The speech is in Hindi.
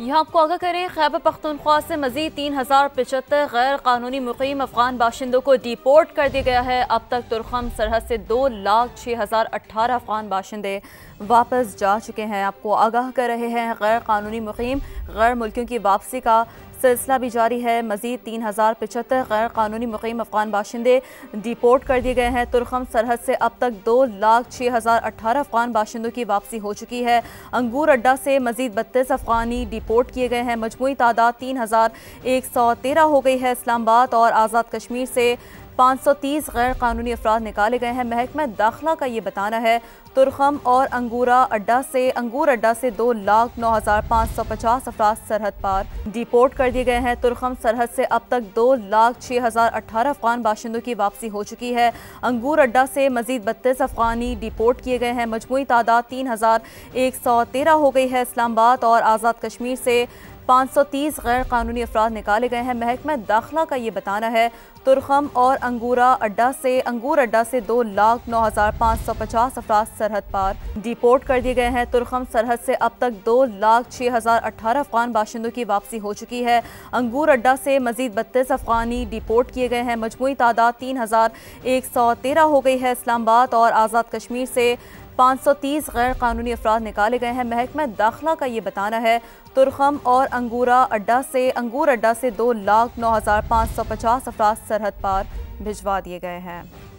यहाँ आपको आगाह करें, खैबर पख्तूनख्वा से मजीद 3075 गैर कानूनी मुकीम अफगान बाशिंदों को डिपोर्ट कर दिया गया है। अब तक तुरखम सरहद से 2,06,018 अफगान बाशिंदे वापस जा चुके हैं। आपको आगाह कर रहे हैं, गैर कानूनी मुकीम गैर मुल्कियों की वापसी का सिलसिला भी जारी है। मजीद 3075 गैर कानूनी मुकीम अफगान बाशिंदे डिपोर्ट कर दिए गए हैं। तुरखम सरहद से अब तक 2,06,018 अफगान बाशिंदों की वापसी हो चुकी है। अंगूर अड्डा से मजीद 32 अफगानी डिपोर्ट किए गए हैं। मजमूई तादाद 3,113 हो गई है। इस्लामाबाद और आज़ाद कश्मीर से 530 गैर कानूनी अफराद निकाले गए हैं। महकमा दाखिला का ये बताना है, तुरखम और अंगूर अड्डा से 2,09,550 अफराद सरहद पार डिपोर्ट कर दिए गए हैं। तुरखम सरहद से अब तक 2,06,018 अफगान बाशिंदों की वापसी हो चुकी है। अंगूर अड्डा से मजीद 32 अफगानी डिपोर्ट किए गए हैं। मजमूई तादाद 3,113 हो गई है। इस्लामाबाद और आज़ाद कश्मीर से 530 गैर कानूनी अफराद निकाले गए हैं। महकमा दाखिला का ये बताना है, तुरखम और अंगूर अड्डा से 2,09,550 अफराद सरहद पार डिपोर्ट कर दिए गए हैं। तुरखम सरहद से अब तक 2,06,018 अफगान बाशिंदों की वापसी हो चुकी है। अंगूर अड्डा से मजीद 32 अफगानी डिपोर्ट किए गए हैं। मजमूई तादाद 3,113 हो गई है। इस्लामाबाद और आज़ाद कश्मीर से 530 गैर कानूनी अफराद निकाले गए हैं। महकमा दाखिला का ये बताना है, तुरखम और अंगूर अड्डा से 2,09,550 अफराद सरहद पार भिजवा दिए गए हैं।